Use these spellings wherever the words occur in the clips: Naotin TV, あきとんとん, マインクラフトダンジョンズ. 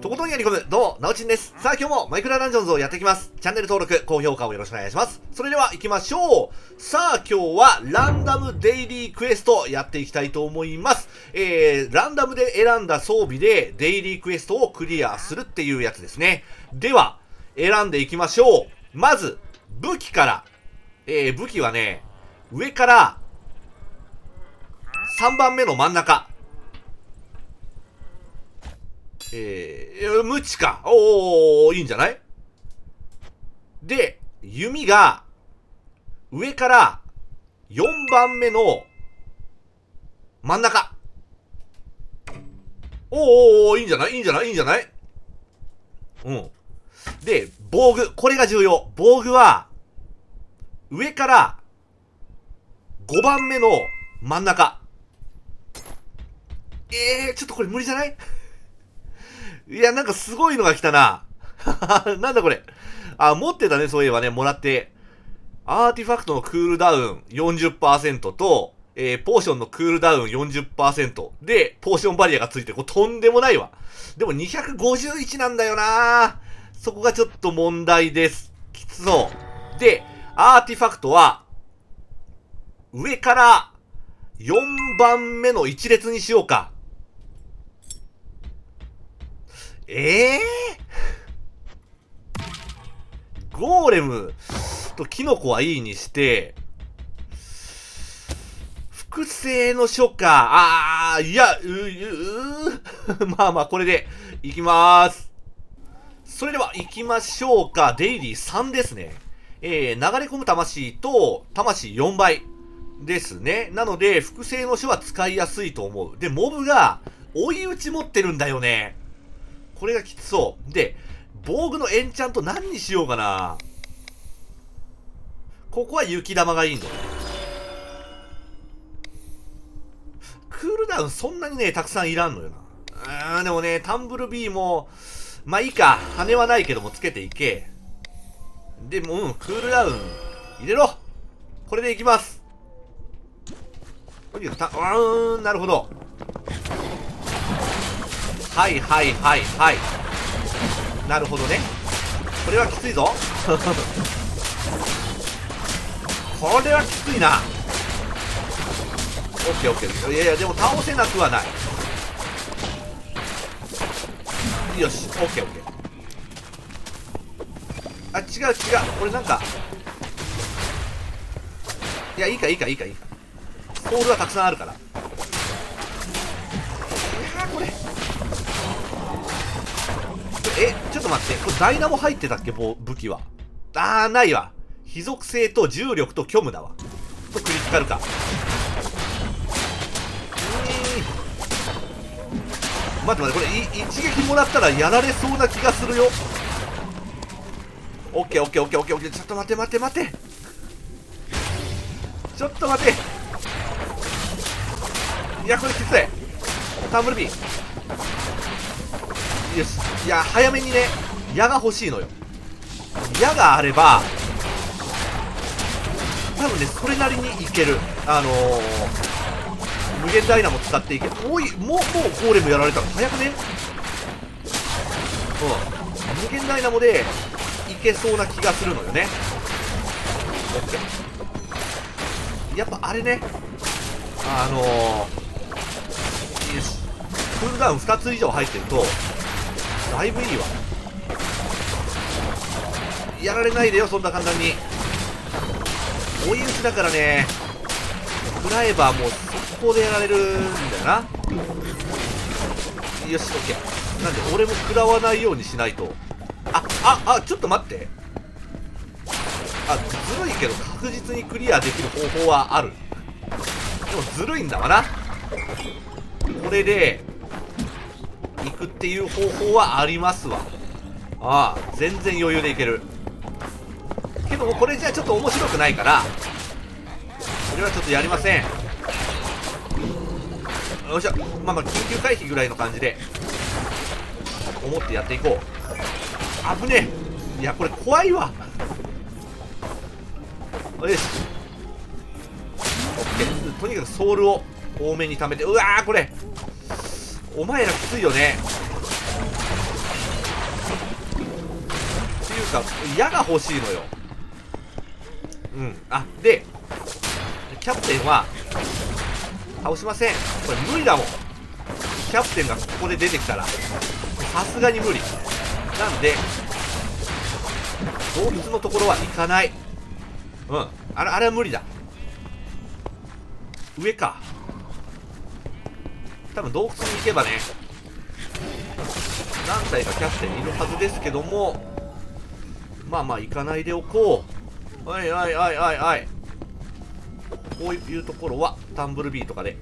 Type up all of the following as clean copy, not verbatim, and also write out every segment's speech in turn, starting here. とことんやりこむ、どうも、なおちんです。さあ、今日もマイクラダンジョンズをやっていきます。チャンネル登録、高評価をよろしくお願いします。それでは行きましょう。さあ、今日はランダムデイリークエストやっていきたいと思います。ランダムで選んだ装備でデイリークエストをクリアするっていうやつですね。では、選んでいきましょう。まず、武器から。武器はね、上から、3番目の真ん中。無知か。おー、いいんじゃない？で、弓が、上から、4番目の、真ん中。おー、いいんじゃない？いいんじゃない？いいんじゃない？うん。で、防具。これが重要。防具は、上から、5番目の、真ん中。ちょっとこれ無理じゃない？いや、なんかすごいのが来たな。なんだこれ。あ、持ってたね、そういえばね、もらって。アーティファクトのクールダウン 40% と、ポーションのクールダウン 40% で、ポーションバリアがついてる。これとんでもないわ。でも251なんだよな。そこがちょっと問題です。きつそう。で、アーティファクトは、上から4番目の1列にしようか。ゴーレムとキノコはいいにして、複製の書か。あー、いや、まあまあ、これで、いきまーす。それでは、行きましょうか。デイリー3ですね。流れ込む魂と、魂4倍ですね。なので、複製の書は使いやすいと思う。で、モブが、追い打ち持ってるんだよね。これがきつそう。で、防具のエンチャント何にしようかな。ここは雪玉がいいんだよ。クールダウンそんなにね、たくさんいらんのよな。でもね、タンブルビーも、まあいいか。羽はないけどもつけていけ。でも、クールダウン入れろ。これでいきます。なるほど。はいはいはいはい。なるほどね。これはきついぞ。これはきついな。オッケーオッケー。いやいや、でも倒せなくはない。よし、オッケーオッケー。あ、違う違う。これなんか。いや、いいかいいかいいかいいか。ホールはたくさんあるから。ちょっと待って。これダイナモ入ってたっけ？武器は。ないわ。非属性と重力と虚無だわ。とクリティカルか。待って待って。これ、一撃もらったらやられそうな気がするよ。オッケーオッケーオッケーオッケーオッケー。ちょっと待て待て待て。ちょっと待て。いや、これきつい。タンブルビー。よし、いや、早めにね、矢が欲しいのよ。矢があれば、多分ね、それなりにいける。無限ダイナも使っていける。おい、もうゴーレムやられたの早くね。うん。無限ダイナもで、いけそうな気がするのよね。オッケー。やっぱあれね、よし、クールダウン2つ以上入ってると、だいぶいいわ。やられないでよ、そんな簡単に。追い打ちだからね、食らえばもう速攻でやられるんだよな。よし、OK。なんで、俺も食らわないようにしないと。ちょっと待って。ずるいけど確実にクリアできる方法はある。でもずるいんだわな。これで、行くっていう方法はありますわ。全然余裕でいける。けどもこれじゃちょっと面白くないから、それはちょっとやりません。よいしょ。まあまあ、緊急回避ぐらいの感じで、思ってやっていこう。危ねえ。いや、これ怖いわ。よし。OK。とにかくソウルを多めに貯めて、これ。お前らきついよね。か矢が欲しいのよ。うん。あ、で、キャプテンは、倒しません。これ無理だもん。キャプテンがここで出てきたら、さすがに無理。なんで、洞窟のところは行かない。うん。あれは無理だ。上か。多分洞窟に行けばね、何体かキャプテンいるはずですけども、まあまあ行かないでおこう。はいはいはいはいはい。こういうところはタンブルビーとかで、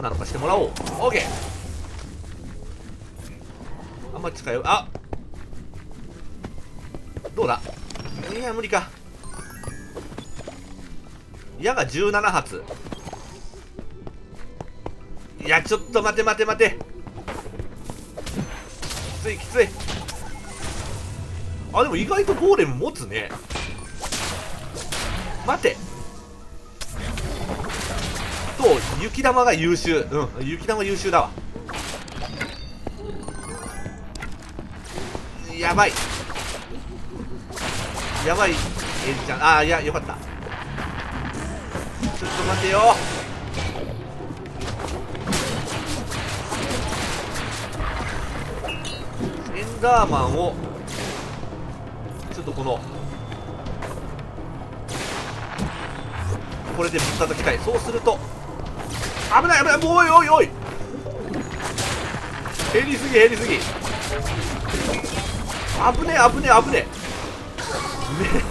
なんとかしてもらおう。オッケー。あんまり近寄る。あ、どうだ。いや無理か。矢が17発。いや、ちょっと待て待て待て。きついきつい。あ、でも意外とゴーレム持つね。待て。そう、雪玉が優秀。うん、雪玉優秀だわ。やばい。やばい、エリちゃん。ああ、いや、よかった。ちょっと待てよ。エンダーマンをちょっとこれでぶったたきたい。そうすると危ない危ない。おいおいおい、減りすぎ減りすぎ。危ねえ危ねえ危ね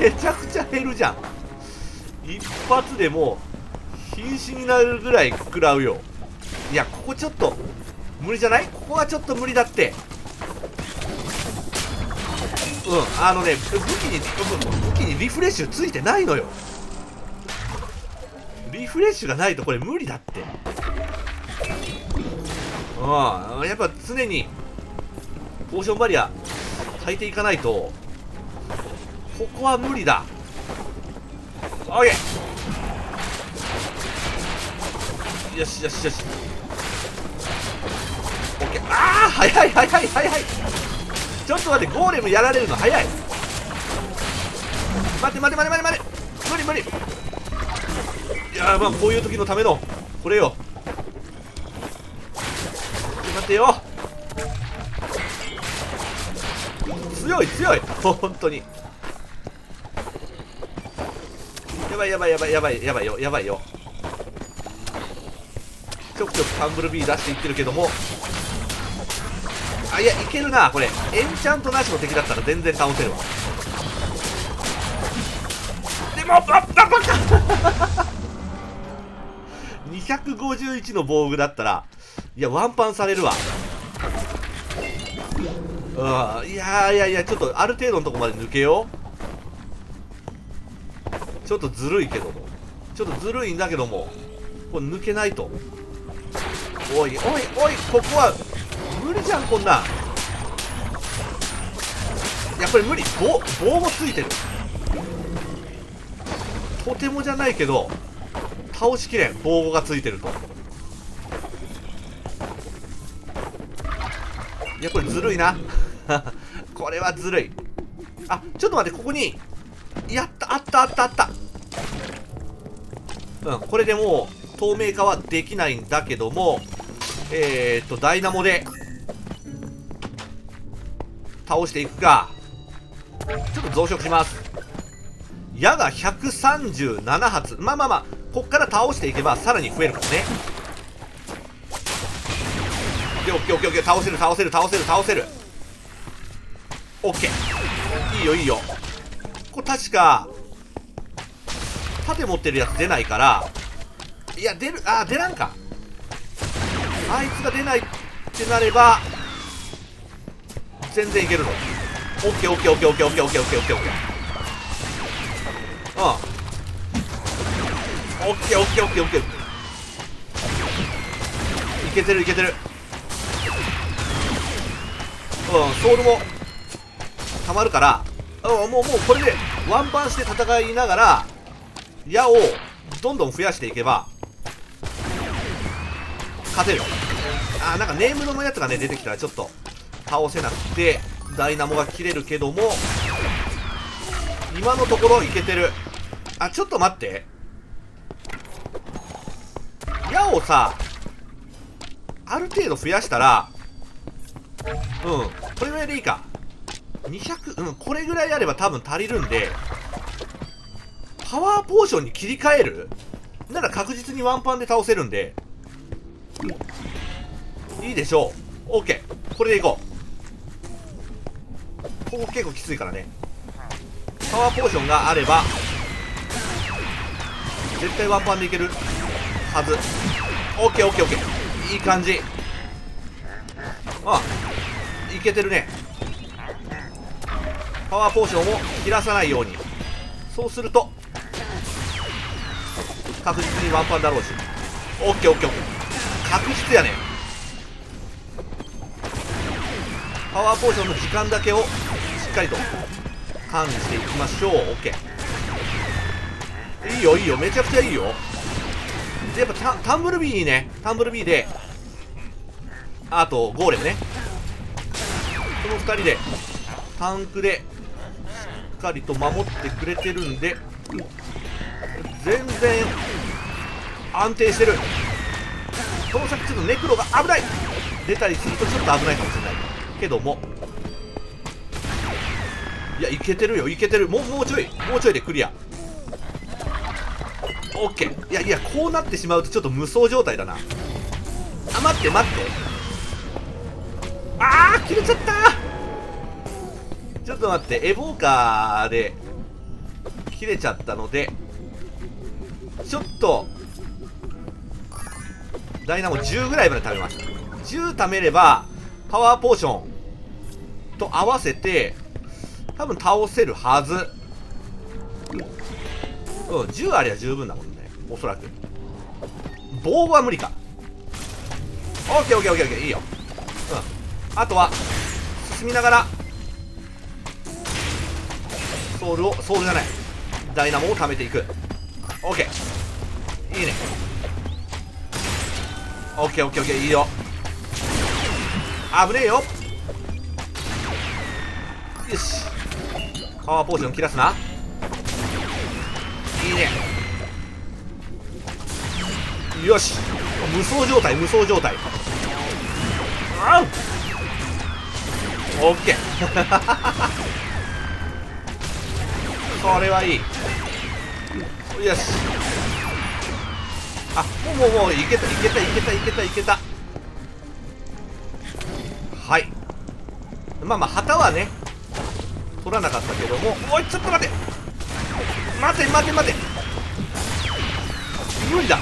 え。めちゃくちゃ減るじゃん。一発でもう瀕死になるぐらい食らうよ。いや、ここちょっと無理じゃない？ここはちょっと無理だって。うん、あのね、武器にリフレッシュついてないのよ。リフレッシュがないとこれ無理だって。うん、やっぱ常にポーションバリア履いていかないとここは無理だ。オッケー、よしよしよし。オッケー。ああ、早い早い早い。ちょっと待って、ゴーレムやられるの早い。待て待て待て待て待て。無理無理。いやー、まあこういう時のためのこれよ。待てよ。強い強い、本当に。やばいやばいやばいやばいやばいよやばいよ。ちょくちょくタンブルビー出していってるけども、あ、いやいけるな。これエンチャントなしの敵だったら全然倒せるわ。でもバカ251の防具だったら、いや、ワンパンされるわ。うん、いやいやいや、ちょっとある程度のとこまで抜けよう。ちょっとずるいけども、ちょっとずるいんだけども、これ抜けないと。おいおいおい、ここは無理じゃん、こんなん。いや、これ無理。棒もついてる。とてもじゃないけど倒しきれん。棒がついてると。いや、これずるいなこれはずるい。あ、ちょっと待って、ここにやった、あったあったあった。うん、これでもう透明化はできないんだけども、ダイナモで倒していくか。ちょっと増殖します。矢が137発。まあまあまあ、こっから倒していけばさらに増えるからね。で、オッケーオッケーオッケー。倒せる倒せる倒せる倒せる。オッケー、いいよいいよ。これ確か盾持ってるやつ出ないから、いや、出る、あ、出らんか。あいつが出ないってなれば全然いけるの。 OKOKOKOKOKOKOKOKOKOK。 うん、 OKOKOKOK。 いけてるいけてる。うん、ソールもたまるから、うん、もうこれでワンパンして戦いながら矢をどんどん増やしていけば勝てる。あー、なんかネームのやつがね、出てきたらちょっと倒せなくて、ダイナモが切れるけども、今のところいけてる。あ、ちょっと待って。矢をさ、ある程度増やしたら、これぐらいでいいか。200、これぐらいあれば多分足りるんで、パワーポーションに切り替えるなら確実にワンパンで倒せるんで、いいでしょう。OK。これでいこう。ここ結構きついからね。パワーポーションがあれば、絶対ワンパンでいけるはず。OK、OK、OK。いい感じ。あ、いけてるね。パワーポーションを切らさないように。そうすると、確実にワンパンだろうし。オッケーオッケーオッケー。確実やね。パワーポーションの時間だけをしっかりと管理していきましょう。オッケー。いいよいいよ。めちゃくちゃいいよ。で、やっぱタンブルビーいいね。タンブルビーで、あとゴーレムね。この2人で、タンクで、しっかりと守ってくれてるんで、全然安定してる。この先ちょっとネクロが危ない、出たりするとちょっと危ないかもしれないけども、いや、いけてるよ、いけてる。もうちょいでクリア。 OK。 いやこうなってしまうとちょっと無双状態だな。あ、待って待って、あー、切れちゃった。ちょっと待って、エボーカーで切れちゃったので、ちょっとダイナモ10ぐらいまで貯めます。10貯めればパワーポーションと合わせて多分倒せるはず。10あれば十分だもんね、おそらく。棒は無理か。 OKOKOKOK、 いいよ。あとは進みながらソウルじゃない、ダイナモを貯めていく。 OK、 いいね。 OKOKOK、 いいよ。危ねえよ。よし、パワーポーション切らすな。いいね。よし、無双状態無双状態。あう OK これはいい。よし、あ、もういけた。はい、まあ旗はね取らなかったけども。おい、ちょっと待て、無理だ。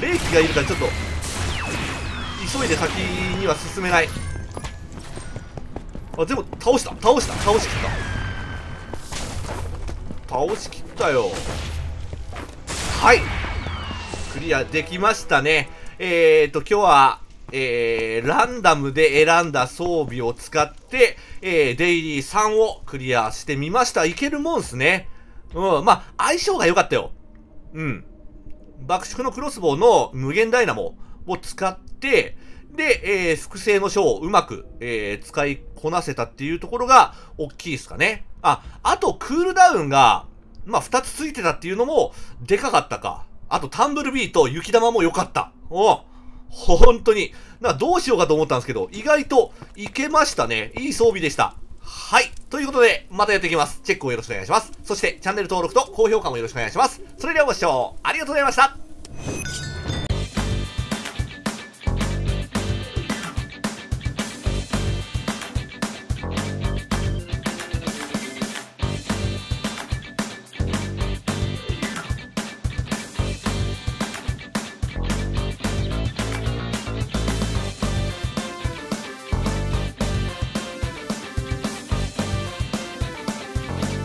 霊気がいるからちょっと急いで先には進めない。あ、でも倒しきった。倒しきったよ。はい、クリアできましたね。今日は、ランダムで選んだ装備を使って、デイリー3をクリアしてみました。いけるもんすね。まあ、相性が良かったよ。爆縮のクロスボウの無限ダイナモを使って、で、複製の書をうまく、使いこなせたっていうところが大きいですかね。あとクールダウンが、2つついてたっていうのも、でかかったか。あと、タンブルビーと雪玉も良かった。本当に。どうしようかと思ったんですけど、意外といけましたね。いい装備でした。はい。ということで、またやっていきます。チェックをよろしくお願いします。そして、チャンネル登録と高評価もよろしくお願いします。それではご視聴ありがとうございました。